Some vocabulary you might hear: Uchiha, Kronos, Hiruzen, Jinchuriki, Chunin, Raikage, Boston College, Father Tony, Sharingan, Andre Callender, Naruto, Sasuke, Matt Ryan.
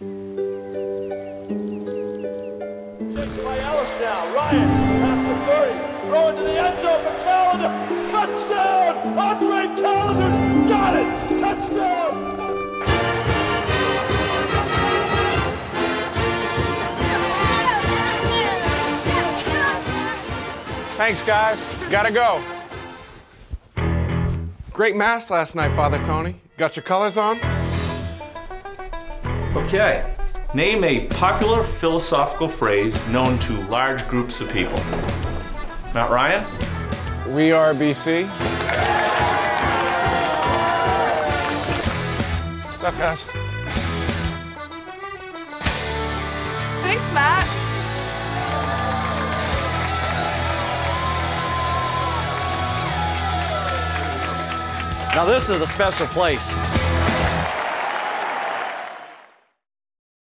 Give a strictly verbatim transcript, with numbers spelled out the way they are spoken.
Six by Ellis now. Ryan past the thirty. Throw into the end zone for Callender. Touchdown! Andre Callender's got it! Touchdown! Thanks, guys. Gotta go. Great mass last night, Father Tony. Got your colors on? Okay. Name a popular philosophical phrase known to large groups of people. Matt Ryan? We are B C. What's up, guys? Thanks, Matt. Now this is a special place.